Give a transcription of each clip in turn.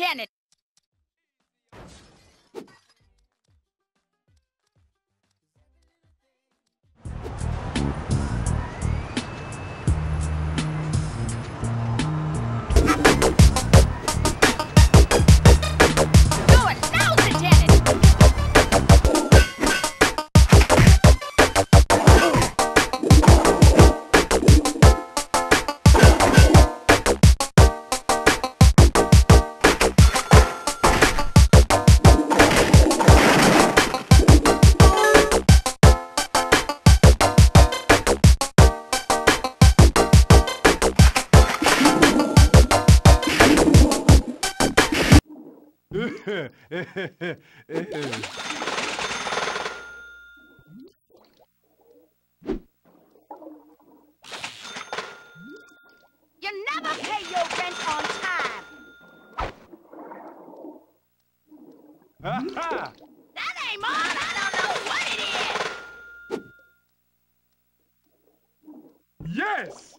identity. You never pay your rent on time. Aha! That ain't all. I don't know what it is. Yes.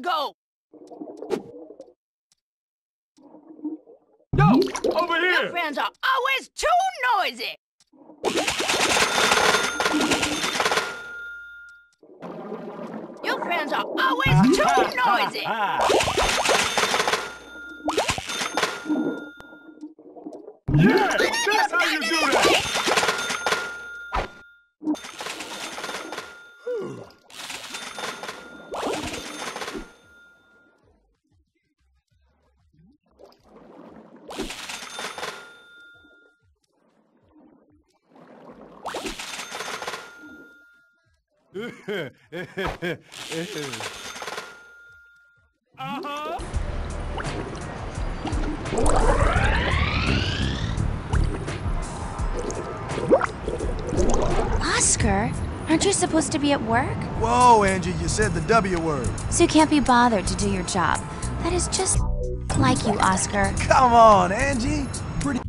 Go. Yo, over here! Your friends are always too noisy! Your friends are always too noisy! Yeah! That's how you do it! Uh-huh. Oscar, aren't you supposed to be at work? Whoa, Angie, you said the W word. So you can't be bothered to do your job. That is just like you, Oscar. Come on, Angie. Pretty.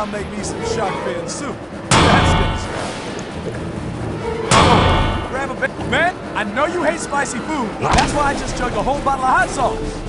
I'll make me some shark fin soup. That's good. Grab a bit. Man, I know you hate spicy food. That's why I just chugged a whole bottle of hot sauce.